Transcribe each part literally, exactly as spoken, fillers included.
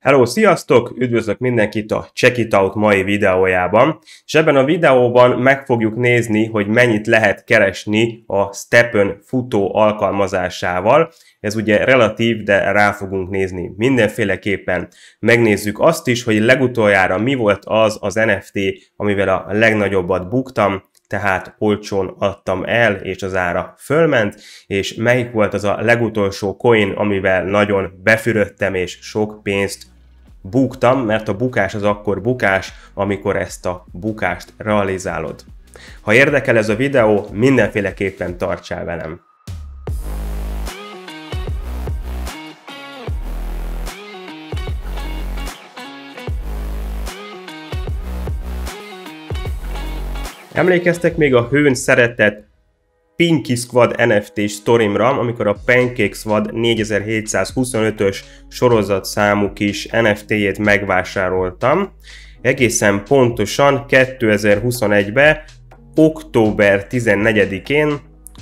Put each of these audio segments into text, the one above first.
Hello, sziasztok! Üdvözlök mindenkit a Check It Out mai videójában, és ebben a videóban meg fogjuk nézni, hogy mennyit lehet keresni a STEPN futó alkalmazásával. Ez ugye relatív, de rá fogunk nézni mindenféleképpen. Megnézzük azt is, hogy legutoljára mi volt az az en ef té, amivel a legnagyobbat buktam, tehát olcsón adtam el, és az ára fölment, és melyik volt az a legutolsó coin, amivel nagyon befürödtem, és sok pénzt buktam, mert a bukás az akkor bukás, amikor ezt a bukást realizálod. Ha érdekel ez a videó, mindenféleképpen tartsál velem! Emlékeztek még a hőn szeretett Pinky Squad en ef té sztorimra, amikor a Pancake Squad négyezer-hétszázhuszonötös sorozatszámú kis en ef té-jét megvásároltam. Egészen pontosan kétezer-huszonegyben, október tizennegyedikén,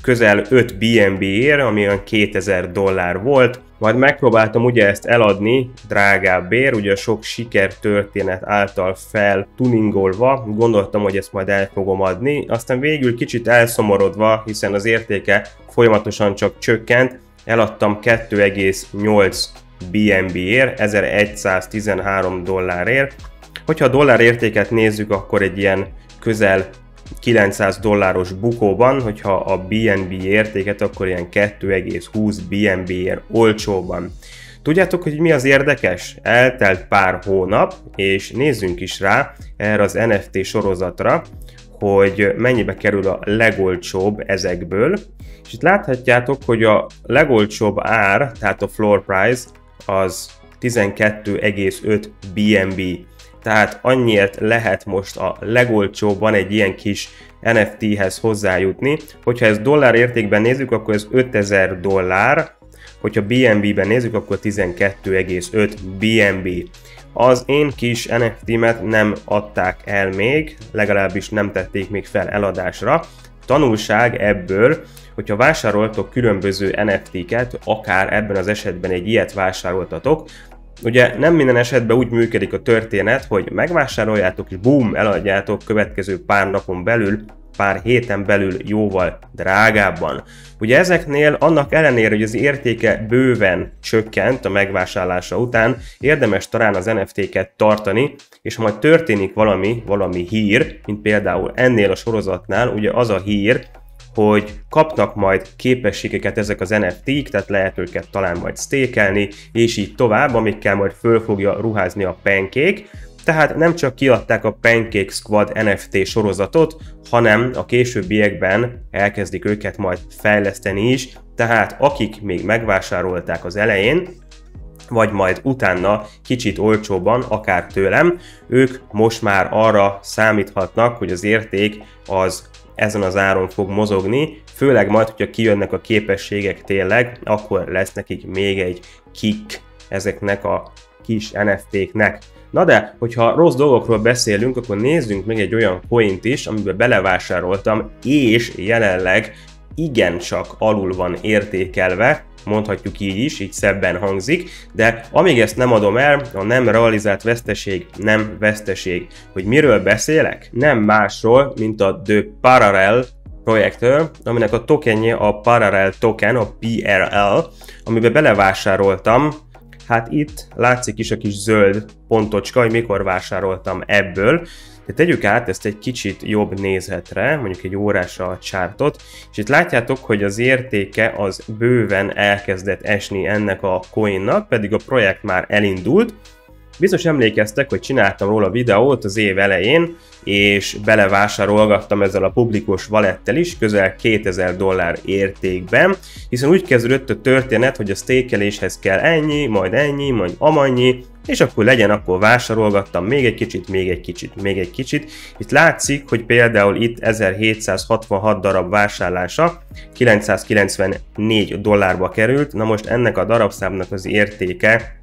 közel öt bé en bé-ért, ami olyan kétezer dollár volt, majd megpróbáltam ugye ezt eladni drágábbért, ugye sok sikertörténet által feltuningolva, gondoltam, hogy ezt majd el fogom adni, aztán végül kicsit elszomorodva, hiszen az értéke folyamatosan csak csökkent, eladtam kettő egész nyolc bé en bé-ért, ezeregyszáztizenhárom dollárért. Hogyha a dollár értéket nézzük, akkor egy ilyen közel kilencszáz dolláros bukóban, hogyha a bé en bé értéket, akkor ilyen kettő egész húsz bé en bé-ért olcsóban. Tudjátok, hogy mi az érdekes? Eltelt pár hónap, és nézzünk is rá erre az en ef té sorozatra, hogy mennyibe kerül a legolcsóbb ezekből. És itt láthatjátok, hogy a legolcsóbb ár, tehát a floor price, az tizenkettő egész öt bé en bé. Tehát annyiért lehet most a legolcsóbban egy ilyen kis en ef té-hez hozzájutni. Hogyha ezt dollár értékben nézzük, akkor ez ötezer dollár, hogyha bé en bé-ben nézzük, akkor tizenkettő egész öt bé en bé. Az én kis en ef té-met nem adták el még, legalábbis nem tették még fel eladásra. Tanulság ebből, hogyha vásároltok különböző en ef té-ket, akár ebben az esetben egy ilyet vásároltatok, ugye nem minden esetben úgy működik a történet, hogy megvásároljátok és boom, eladjátok következő pár napon belül, pár héten belül jóval drágábban. Ugye ezeknél annak ellenére, hogy az értéke bőven csökkent a megvásárlása után, érdemes talán az en ef té-ket tartani, és ha majd történik valami, valami hír, mint például ennél a sorozatnál, ugye az a hír, hogy kapnak majd képességeket ezek az en ef té-k, tehát lehet őket talán majd stékelni, és így tovább, amikkel majd föl fogja ruházni a Pancake. Tehát nem csak kiadták a Pancake Squad en ef té sorozatot, hanem a későbbiekben elkezdik őket majd fejleszteni is, tehát akik még megvásárolták az elején, vagy majd utána kicsit olcsóban, akár tőlem, ők most már arra számíthatnak, hogy az érték az ezen az áron fog mozogni, főleg majd, hogyha kijönnek a képességek tényleg, akkor lesz nekik még egy kick ezeknek a kis en ef té-knek. Na de, hogyha rossz dolgokról beszélünk, akkor nézzünk meg egy olyan coint is, amiben belevásároltam, és jelenleg igencsak alul van értékelve, mondhatjuk így is, így szebben hangzik, de amíg ezt nem adom el, a nem realizált veszteség nem veszteség. Hogy miről beszélek? Nem másról, mint a The Parallel projektről, aminek a tokenje a Parallel token, a pé er el, amiben belevásároltam. Hát itt látszik is a kis zöld pontocska, hogy mikor vásároltam ebből. De tegyük át ezt egy kicsit jobb nézetre, mondjuk egy órásra a csártot, és itt látjátok, hogy az értéke az bőven elkezdett esni ennek a coinnak, pedig a projekt már elindult. Biztos emlékeztek, hogy csináltam róla videót az év elején, és belevásárolgattam ezzel a publikus valettel is, közel kétezer dollár értékben, hiszen úgy kezdődött a történet, hogy a stékeléshez kell ennyi, majd ennyi, majd amannyi, és akkor legyen, akkor vásárolgattam még egy kicsit, még egy kicsit, még egy kicsit. Itt látszik, hogy például itt ezerhétszázhatvanhat darab vásárlása kilencszázkilencvennégy dollárba került, na most ennek a darabszámnak az értéke,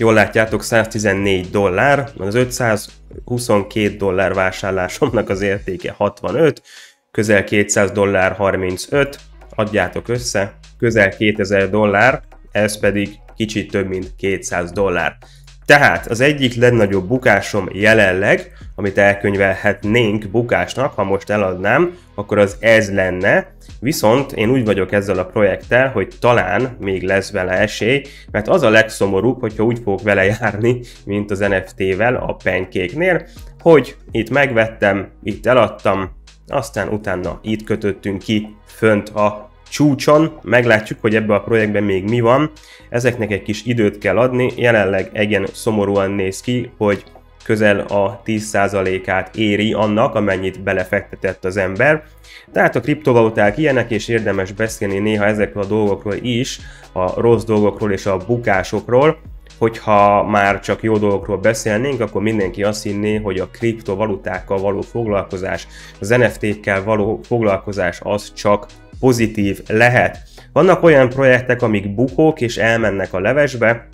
jól látjátok, száztizennégy dollár, az ötszázhuszonkét dollár vásárlásomnak az értéke hatvanöt, közel kétszáz dollár harmincöt, adjátok össze, közel kétezer dollár, ez pedig kicsit több mint kétszáz dollár. Tehát az egyik legnagyobb bukásom jelenleg, amit elkönyvelhetnénk bukásnak, ha most eladnám, akkor az ez lenne. Viszont én úgy vagyok ezzel a projekttel, hogy talán még lesz vele esély, mert az a legszomorúbb, hogyha úgy fogok vele járni, mint az en ef té-vel a Pancake-nél, hogy itt megvettem, itt eladtam, aztán utána itt kötöttünk ki fönt a csúcson, meglátjuk, hogy ebben a projektben még mi van. Ezeknek egy kis időt kell adni, jelenleg igen szomorúan néz ki, hogy közel a tíz százalékát éri annak, amennyit belefektetett az ember. Tehát a kriptovaluták ilyenek, és érdemes beszélni néha ezekről a dolgokról is, a rossz dolgokról és a bukásokról. Hogyha már csak jó dolgokról beszélnénk, akkor mindenki azt hinné, hogy a kriptovalutákkal való foglalkozás, az en ef té-kkel való foglalkozás az csak pozitív lehet. Vannak olyan projektek, amik bukók és elmennek a levesbe,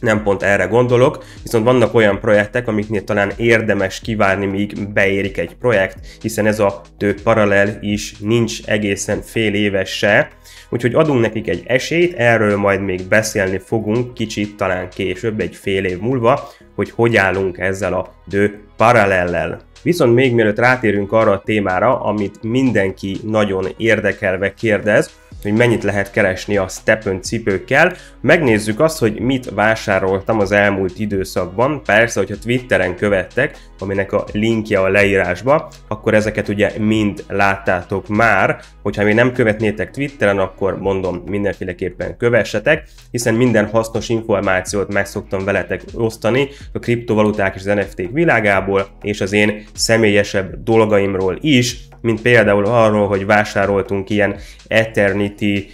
nem pont erre gondolok, viszont vannak olyan projektek, amiknél talán érdemes kivárni, míg beérik egy projekt, hiszen ez a The Parallel is nincs egészen fél éves se, úgyhogy adunk nekik egy esélyt, erről majd még beszélni fogunk kicsit talán később, egy fél év múlva, hogy hogy állunk ezzel a The Parallellel. Viszont még mielőtt rátérünk arra a témára, amit mindenki nagyon érdekelve kérdez, hogy mennyit lehet keresni a STEPN cipőkkel. Megnézzük azt, hogy mit vásároltam az elmúlt időszakban. Persze, hogyha Twitteren követtek, aminek a linkje a leírásba, akkor ezeket ugye mind láttátok már. Hogyha még nem követnétek Twitteren, akkor mondom, mindenféleképpen kövessetek, hiszen minden hasznos információt meg szoktam veletek osztani a kriptovaluták és az en ef té-k világából, és az én személyesebb dolgaimról is, mint például arról, hogy vásároltunk ilyen Eternity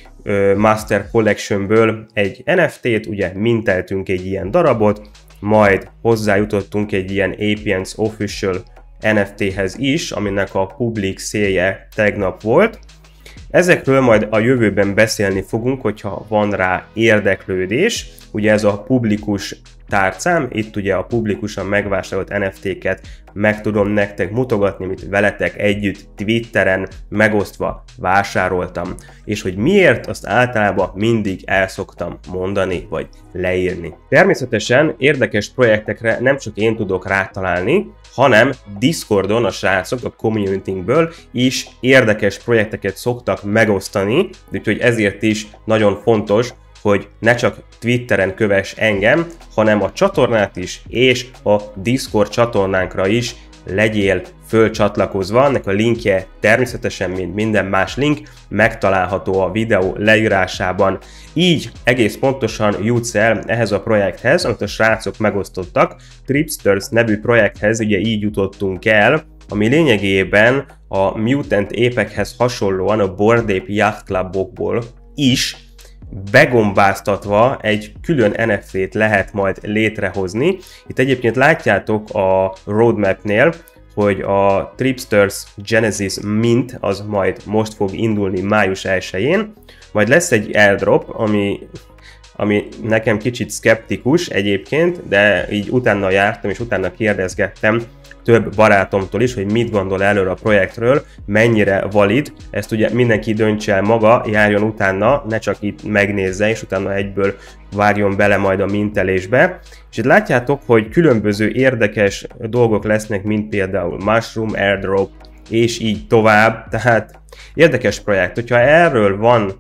Master Collectionből egy en ef té-t, ugye minteltünk egy ilyen darabot, majd hozzájutottunk egy ilyen Apiens Official en ef té-hez is, aminek a public sale-je tegnap volt. Ezekről majd a jövőben beszélni fogunk, hogyha van rá érdeklődés. Ugye ez a publikus tárcám, itt ugye a publikusan megvásárolt en ef té-ket meg tudom nektek mutogatni, amit veletek együtt Twitteren megosztva vásároltam. És hogy miért, azt általában mindig el szoktam mondani, vagy leírni. Természetesen érdekes projektekre nem csak én tudok rátalálni, hanem Discordon a srácok a communitynkből is érdekes projekteket szoktak megosztani, úgyhogy ezért is nagyon fontos, hogy ne csak Twitteren kövess engem, hanem a csatornát is, és a Discord csatornánkra is legyél fölcsatlakozva. Ennek a linkje természetesen, mint minden más link, megtalálható a videó leírásában. Így egész pontosan jutsz el ehhez a projekthez, amit a srácok megosztottak. Tripsters nevű projekthez ugye így jutottunk el, ami lényegében a Mutant Ape-ekhez hasonlóan a Bored Ape Yacht Clubokból is begombáztatva egy külön en ef té-t lehet majd létrehozni. Itt egyébként látjátok a roadmapnél, hogy a Tripsters Genesis mint az majd most fog indulni május elsején, majd lesz egy airdrop, ami, ami nekem kicsit szkeptikus egyébként, de így utána jártam és utána kérdezgettem több barátomtól is, hogy mit gondol előre a projektről, mennyire valid, ezt ugye mindenki döntse el maga, járjon utána, ne csak itt megnézze, és utána egyből várjon bele majd a mintelésbe. És itt látjátok, hogy különböző érdekes dolgok lesznek, mint például Mushroom, Airdrop, és így tovább, tehát érdekes projekt. Hogyha erről van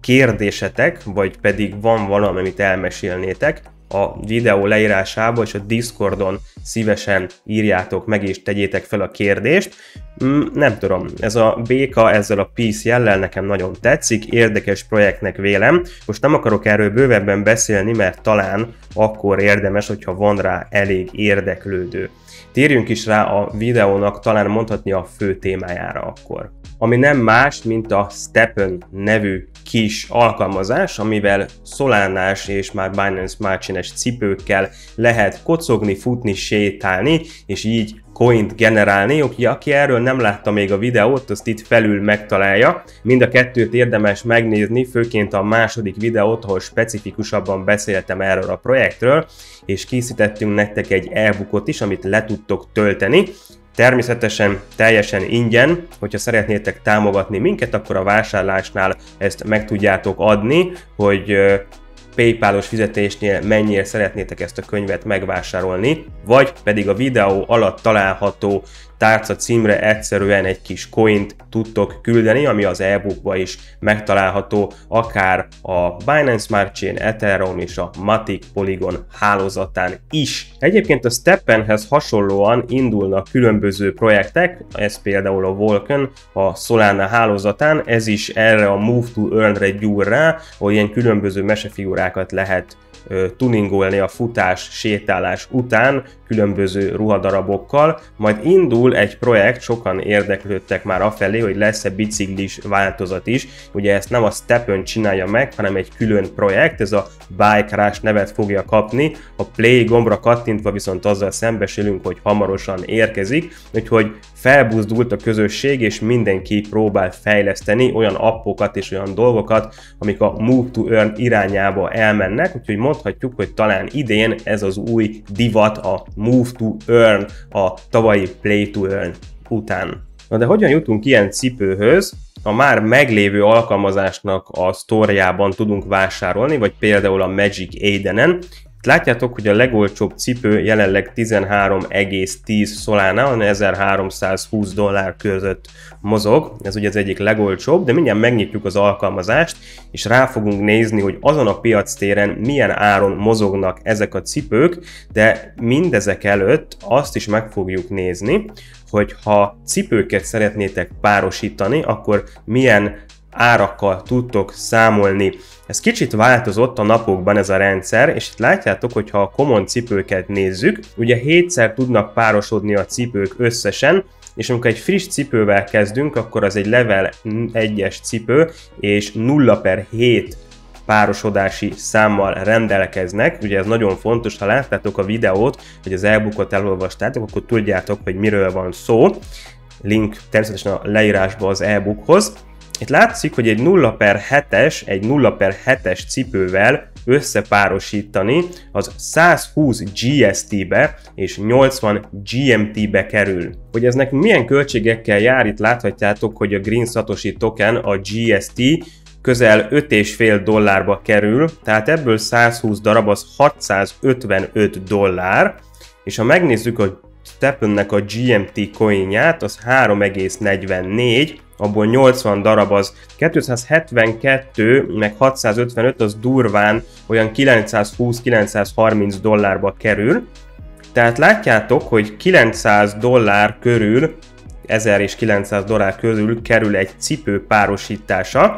kérdésetek, vagy pedig van valami, amit elmesélnétek, a videó leírásába és a Discordon szívesen írjátok meg és tegyétek fel a kérdést. Nem tudom, ez a béka ezzel a Peace jellel nekem nagyon tetszik, érdekes projektnek vélem. Most nem akarok erről bővebben beszélni, mert talán akkor érdemes, hogyha van rá elég érdeklődő. Térjünk is rá a videónak talán mondhatni a fő témájára akkor. Ami nem más, mint a STEPN nevű kis alkalmazás, amivel Solánás és már Binance Smart Chain-es cipőkkel lehet kocogni, futni, sétálni, és így coint generálni. Oké, aki erről nem látta még a videót, azt itt felül megtalálja. Mind a kettőt érdemes megnézni, főként a második videót, ahol specifikusabban beszéltem erről a projektről, és készítettünk nektek egy e-bookot is, amit le tudtok tölteni. Természetesen teljesen ingyen, hogyha szeretnétek támogatni minket, akkor a vásárlásnál ezt meg tudjátok adni, hogy PayPal-os fizetésnél mennyire szeretnétek ezt a könyvet megvásárolni, vagy pedig a videó alatt található tárca címre egyszerűen egy kis coint tudtok küldeni, ami az e-bookba is megtalálható, akár a Binance Smart Chain, Ethereum és a Matic Polygon hálózatán is. Egyébként a STEPN-hez hasonlóan indulnak különböző projektek, ez például a Walken a Solana hálózatán, ez is erre a Move to Earn-re gyúr rá, hogy ilyen különböző mesefigurákat lehet tuningolni a futás, sétálás után különböző ruhadarabokkal, majd indul egy projekt, sokan érdeklődtek már afelé, hogy lesz-e biciklis változat is, ugye ezt nem a STEPN csinálja meg, hanem egy külön projekt, ez a Bike Rush nevet fogja kapni, a play gombra kattintva viszont azzal szembesülünk, hogy hamarosan érkezik, úgyhogy felbuzdult a közösség, és mindenki próbál fejleszteni olyan appokat és olyan dolgokat, amik a Move to Earn irányába elmennek, úgyhogy mondhatjuk, hogy talán idén ez az új divat, a Move to Earn, a tavalyi Play to Earn után. Na de hogyan jutunk ilyen cipőhöz? A már meglévő alkalmazásnak a sztorjában tudunk vásárolni, vagy például a Magic Aiden-en. Látjátok, hogy a legolcsóbb cipő jelenleg tizenhárom egész tíz Solana, ezerháromszázhúsz dollár között mozog, ez ugye az egyik legolcsóbb, de mindjárt megnyitjuk az alkalmazást, és rá fogunk nézni, hogy azon a piactéren milyen áron mozognak ezek a cipők, de mindezek előtt azt is meg fogjuk nézni, hogy ha cipőket szeretnétek párosítani, akkor milyen árakkal tudtok számolni. Ez kicsit változott a napokban ez a rendszer, és itt látjátok, hogy ha a common cipőket nézzük, ugye hétszer tudnak párosodni a cipők összesen, és amikor egy friss cipővel kezdünk, akkor az egy level egyes cipő, és nulla per hét párosodási számmal rendelkeznek. Ugye ez nagyon fontos, ha láttátok a videót, hogy az e-bookot elolvastátok, akkor tudjátok, hogy miről van szó. Link természetesen a leírásba az e-bookhoz. Itt látszik, hogy egy nulla per hetes, egy nulla per hetes cipővel összepárosítani az százhúsz G S T-be és nyolcvan G M T-be kerül. Hogy ez nekünk milyen költségekkel jár, itt láthatjátok, hogy a Green Satoshi token, a G S T közel öt egész öt dollárba kerül, tehát ebből százhúsz darab az hatszázötvenöt dollár, és ha megnézzük a STEPN-nek a G M T coinját, az három egész negyvennégy, abból nyolcvan darab az kétszázhetvenkettő, meg hatszázötvenöt, az durván olyan kilencszázhúsz-kilencszázharminc dollárba kerül. Tehát látjátok, hogy kilencszáz dollár körül, ezerkilencszáz dollár körül kerül egy cipő párosítása,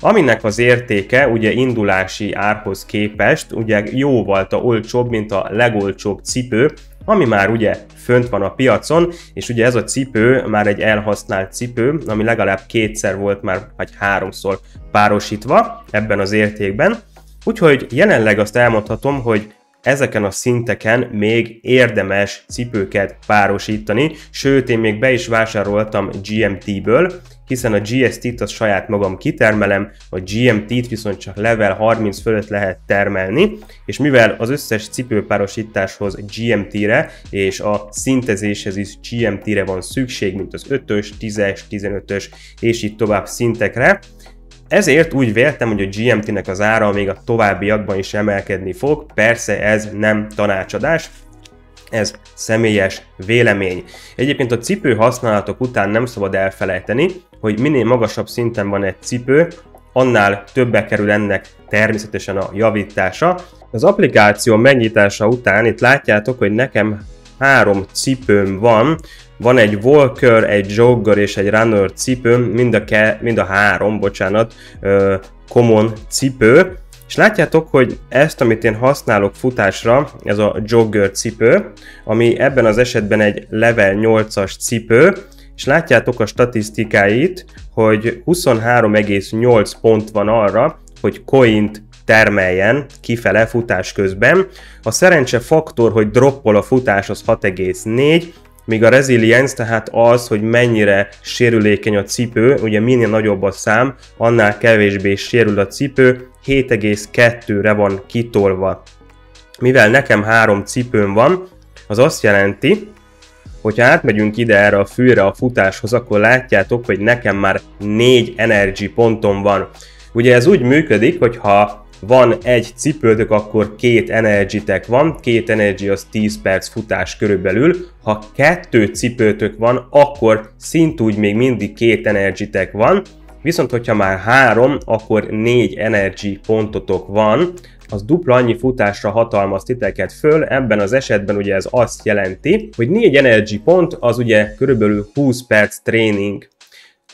aminek az értéke ugye indulási árhoz képest ugye jóval olcsóbb, mint a legolcsóbb cipő, ami már ugye fönt van a piacon, és ugye ez a cipő már egy elhasznált cipő, ami legalább kétszer volt már, vagy háromszor párosítva ebben az értékben. Úgyhogy jelenleg azt elmondhatom, hogy ezeken a szinteken még érdemes cipőket párosítani, sőt, én még be is vásároltam G M T-ből, hiszen a G S T-t az saját magam kitermelem, a G M T-t viszont csak level harminc fölött lehet termelni, és mivel az összes cipőpárosításhoz G M T-re és a szintezéshez is G M T-re van szükség, mint az ötös, tízes, tizenötös és így tovább szintekre, ezért úgy véltem, hogy a G M T-nek az ára még a továbbiakban is emelkedni fog, persze ez nem tanácsadás, ez személyes vélemény. Egyébként a cipő használatok után nem szabad elfelejteni, hogy minél magasabb szinten van egy cipő, annál többe kerül ennek természetesen a javítása. Az applikáció megnyitása után itt látjátok, hogy nekem három cipőm van, van egy Walker, egy Jogger és egy Runner cipőm, mind a, ke mind a három, bocsánat, uh, common cipő. És látjátok, hogy ezt, amit én használok futásra, ez a Jogger cipő, ami ebben az esetben egy level nyolcas cipő, és látjátok a statisztikáit, hogy huszonhárom egész nyolc pont van arra, hogy coint termeljen kifele futás közben. A szerencse faktor, hogy droppol a futás, az hat egész négy, míg a resilience, tehát az, hogy mennyire sérülékeny a cipő, ugye minél nagyobb a szám, annál kevésbé sérül a cipő, hét egész kettőre van kitolva. Mivel nekem három cipőm van, az azt jelenti, hogyha átmegyünk ide erre a fülre a futáshoz, akkor látjátok, hogy nekem már négy energy pontom van. Ugye ez úgy működik, hogy ha van egy cipődök, akkor két energytek van, két energy az tíz perc futás körülbelül, ha kettő cipőtök van, akkor szintúgy még mindig két energytek van, viszont hogyha már három, akkor négy energy pontotok van, az dupla annyi futásra hatalmaz titeket föl, ebben az esetben ugye ez azt jelenti, hogy négy energy pont az ugye körülbelül húsz perc tréning.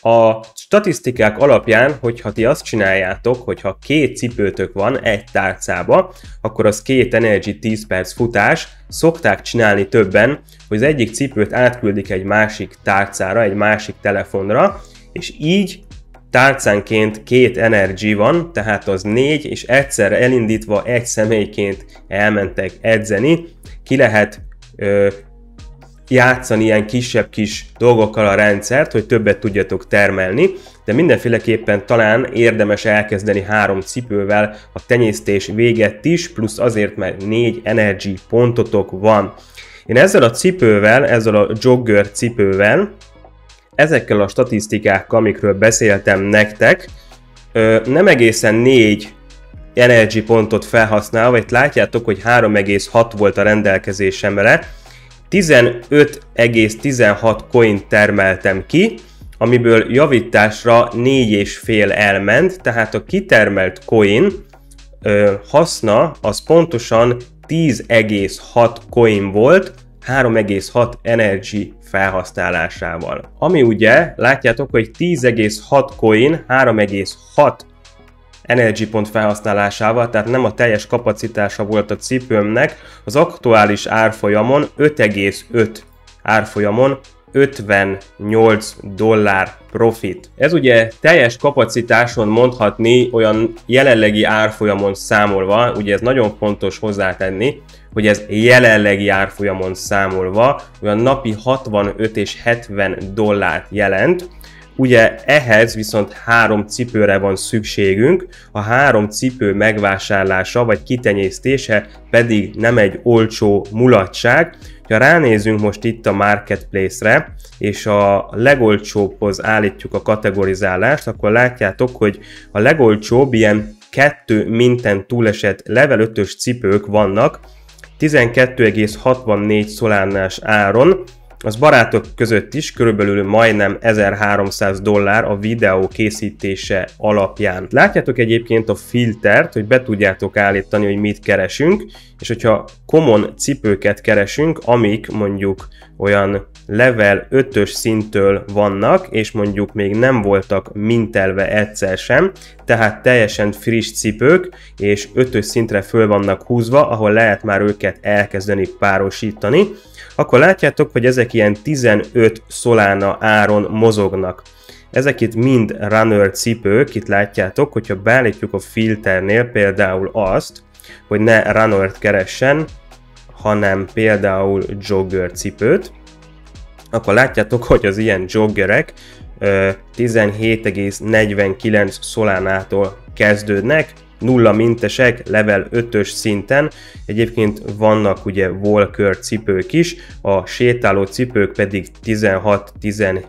A statisztikák alapján, hogyha ti azt csináljátok, hogyha két cipőtök van egy tárcába, akkor az két energy tíz perc futás, szokták csinálni többen, hogy az egyik cipőt átküldik egy másik tárcára, egy másik telefonra, és így tárcánként két energy van, tehát az négy, és egyszerre elindítva egy személyként elmentek edzeni, ki lehet ö, játszani ilyen kisebb kis dolgokkal a rendszert, hogy többet tudjatok termelni, de mindenféleképpen talán érdemes elkezdeni három cipővel a tenyésztés véget is, plusz azért, mert négy energy pontotok van. Én ezzel a cipővel, ezzel a jogger cipővel, ezekkel a statisztikákkal, amikről beszéltem nektek, nem egészen négy energy pontot felhasználva, itt látjátok, hogy három egész hat volt a rendelkezésemre, tizenöt egész tizenhat coin termeltem ki, amiből javításra négy egész öt elment, tehát a kitermelt coin haszna az pontosan tíz egész hat coin volt, három egész hat energy felhasználásával. Ami ugye, látjátok, hogy tíz egész hat coin, három egész hat energy pont felhasználásával, tehát nem a teljes kapacitása volt a cipőmnek, az aktuális árfolyamon öt egész öt árfolyamon ötvennyolc dollár profit. Ez ugye teljes kapacitáson mondhatni, olyan jelenlegi árfolyamon számolva, ugye ez nagyon fontos hozzátenni, hogy ez jelenlegi árfolyamon számolva olyan napi hatvanöt és hetven dollárt jelent. Ugye ehhez viszont három cipőre van szükségünk, a három cipő megvásárlása vagy kitenyésztése pedig nem egy olcsó mulatság. Ha ránézünk most itt a marketplace-re, és a legolcsóbbhoz állítjuk a kategorizálást, akkor látjátok, hogy a legolcsóbb ilyen kettő minten túlesett level ötös cipők vannak, tizenkettő egész hatvannégy szolánás áron, az barátok között is körülbelül majdnem ezerháromszáz dollár a videó készítése alapján. Látjátok egyébként a filtert, hogy be tudjátok állítani, hogy mit keresünk, és hogyha common cipőket keresünk, amik mondjuk olyan level ötös szinttől vannak, és mondjuk még nem voltak mintelve egyszer sem, tehát teljesen friss cipők, és ötös szintre föl vannak húzva, ahol lehet már őket elkezdeni párosítani, akkor látjátok, hogy ezek ilyen tizenöt Solana áron mozognak. Ezek itt mind runner cipők, itt látjátok, hogyha beállítjuk a filternél például azt, hogy ne runnert keressen, hanem például jogger cipőt, akkor látjátok, hogy az ilyen joggerek tizenhét egész negyvenkilenc szolánától kezdődnek, nulla mintesek, level ötös szinten, egyébként vannak ugye walker cipők is, a sétáló cipők pedig tizenhat-tizenhét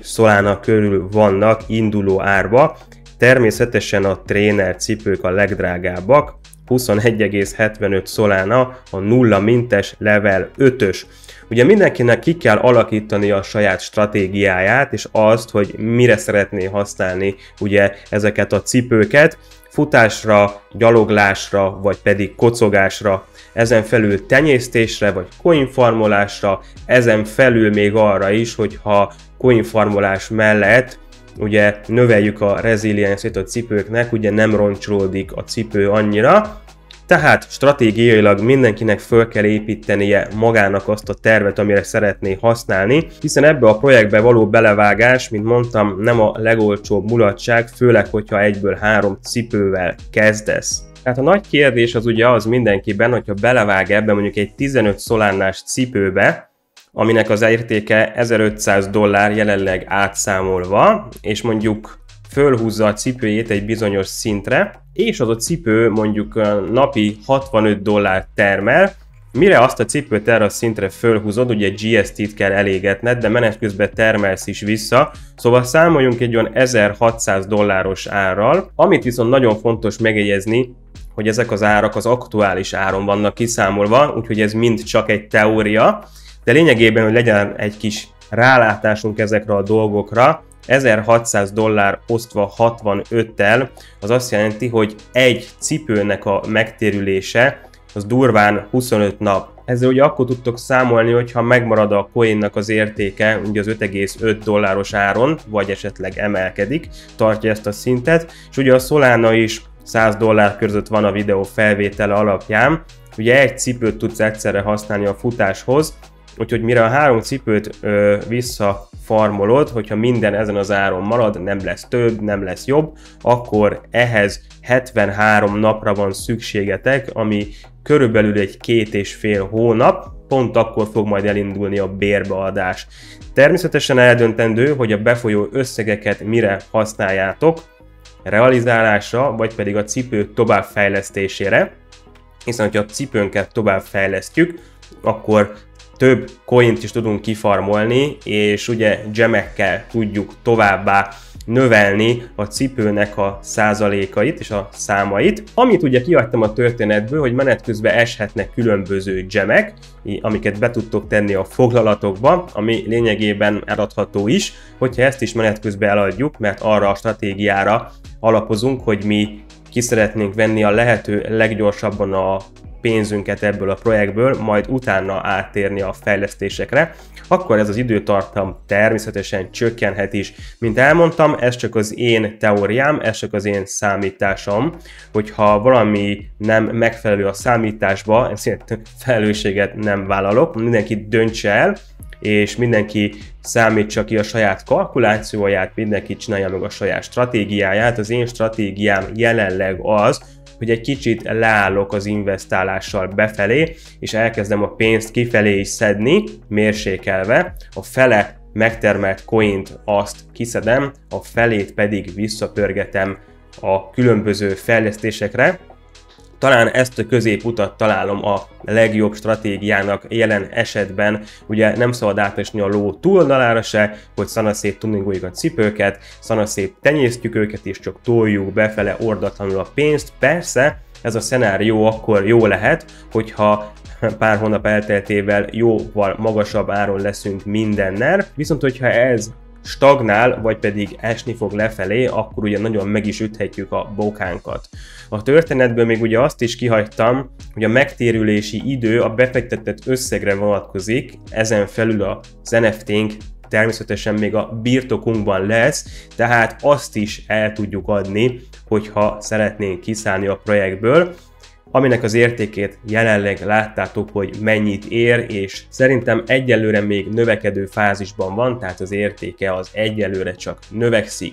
szolána körül vannak induló árba, természetesen a tréner cipők a legdrágábbak, huszonegy egész hetvenöt szolána a nulla mintes level ötös. Ugye mindenkinek ki kell alakítani a saját stratégiáját, és azt, hogy mire szeretné használni ugye ezeket a cipőket, futásra, gyaloglásra, vagy pedig kocogásra, ezen felül tenyésztésre, vagy coinfarmolásra, ezen felül még arra is, hogyha coinfarmolás mellett ugye növeljük a reziliencét a cipőknek, ugye nem roncsolódik a cipő annyira, tehát stratégiailag mindenkinek föl kell építenie magának azt a tervet, amire szeretné használni, hiszen ebbe a projektbe való belevágás, mint mondtam, nem a legolcsóbb mulatság, főleg, hogyha egyből három cipővel kezdesz. Tehát a nagy kérdés az ugye az mindenkiben, hogyha belevág ebbe mondjuk egy tizenöt szolánás cipőbe, aminek az értéke ezerötszáz dollár jelenleg átszámolva, és mondjuk fölhúzza a cipőjét egy bizonyos szintre, és az a cipő mondjuk napi hatvanöt dollár termel, Mire azt a cipőt erre a szintre fölhúzod, ugye gé es té-t kell elégetned, de menet közben termelsz is vissza, szóval számoljunk egy olyan ezerhatszáz dolláros árral, amit viszont nagyon fontos megjegyezni, hogy ezek az árak az aktuális áron vannak kiszámolva, úgyhogy ez mind csak egy teória, de lényegében, hogy legyen egy kis rálátásunk ezekre a dolgokra, ezerhatszáz dollár osztva hatvanöttel, az azt jelenti, hogy egy cipőnek a megtérülése, az durván huszonöt nap. Ezzel ugye akkor tudtok számolni, hogyha megmarad a coinnak az értéke ugye az öt egész öt dolláros áron, vagy esetleg emelkedik, tartja ezt a szintet, és ugye a Solana is száz dollár között van a videó felvétele alapján, ugye egy cipőt tudsz egyszerre használni a futáshoz, úgyhogy mire a három cipőt ö, visszafarmolod, hogyha minden ezen az áron marad, nem lesz több, nem lesz jobb, akkor ehhez hetvenhárom napra van szükségetek, ami körülbelül egy két és fél hónap, pont akkor fog majd elindulni a bérbeadás. Természetesen eldöntendő, hogy a befolyó összegeket mire használjátok, realizálásra, vagy pedig a cipők továbbfejlesztésére, hiszen ha a cipőnket továbbfejlesztjük, akkor több coint is tudunk kifarmolni, és ugye gemekkel tudjuk továbbá növelni a cipőnek a százalékait és a számait. Amit ugye kihagytam a történetből, hogy menet közben eshetnek különböző gemek, amiket be tudtok tenni a foglalatokba, ami lényegében eladható is, hogyha ezt is menet közben eladjuk, mert arra a stratégiára alapozunk, hogy mi ki szeretnénk venni a lehető leggyorsabban a pénzünket ebből a projektből, majd utána áttérni a fejlesztésekre, akkor ez az időtartam természetesen csökkenhet is. Mint elmondtam, ez csak az én teóriám, ez csak az én számításom, hogyha valami nem megfelelő a számításba, ezért felelősséget nem vállalok, mindenki döntse el, és mindenki számítsa ki a saját kalkulációját, mindenki csinálja meg a saját stratégiáját. Az én stratégiám jelenleg az, hogy egy kicsit leállok az investálással befelé, és elkezdem a pénzt kifelé is szedni, mérsékelve, a fele megtermelt coint azt kiszedem, a felét pedig visszapörgetem a különböző fejlesztésekre. Talán ezt a középutat találom a legjobb stratégiának jelen esetben. Ugye nem szabad átesni a ló túloldalára se, hogy szanaszét tuningoljuk a cipőket, szanaszét tenyésztjük őket, és csak toljuk befele ordatlanul a pénzt. Persze, ez a szenárió akkor jó lehet, hogyha pár hónap elteltével jóval magasabb áron leszünk mindennel, viszont hogyha ez stagnál, vagy pedig esni fog lefelé, akkor ugye nagyon meg is üthetjük a bokánkat. A történetből még ugye azt is kihagytam, hogy a megtérülési idő a befektetett összegre vonatkozik, ezen felül az en ef té-nk természetesen még a birtokunkban lesz, tehát azt is el tudjuk adni, hogyha szeretnénk kiszállni a projektből, aminek az értékét jelenleg láttátok, hogy mennyit ér, és szerintem egyelőre még növekedő fázisban van, tehát az értéke az egyelőre csak növekszik.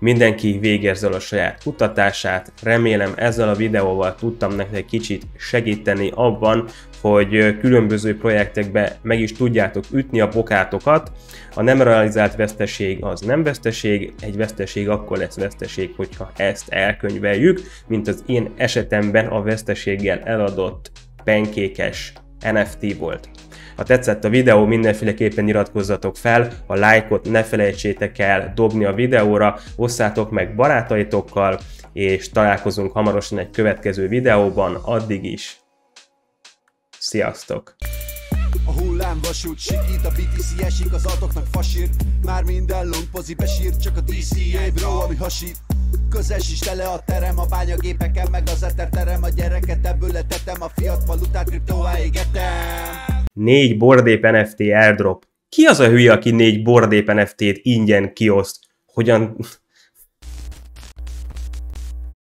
Mindenki végezzel a saját kutatását, remélem ezzel a videóval tudtam nektek kicsit segíteni abban, hogy különböző projektekbe meg is tudjátok ütni a bokátokat. A nem realizált veszteség az nem veszteség, egy veszteség akkor lesz veszteség, hogyha ezt elkönyveljük, mint az én esetemben a veszteséggel eladott penkékes en ef té volt. Ha tetszett a videó, mindenféleképpen iratkozzatok fel, a lájkot ne felejtsétek el dobni a videóra, osszátok meg barátaitokkal, és találkozunk hamarosan egy következő videóban, addig is. Sziasztok! A hullámvasút sikít, a bé té cé esik, az altoknak fasír. Már minden longpozi besír, csak a dé cé á bro, ami hasít. Közes is tele a terem, a bányagépeken meg az eterterem. A gyereket ebből letetem, a fiat valutát kriptóvá égetem. Négy Bored Ape en ef té airdrop. Ki az a hülye, aki négy Bored Ape en ef té-t ingyen kioszt? Hogyan...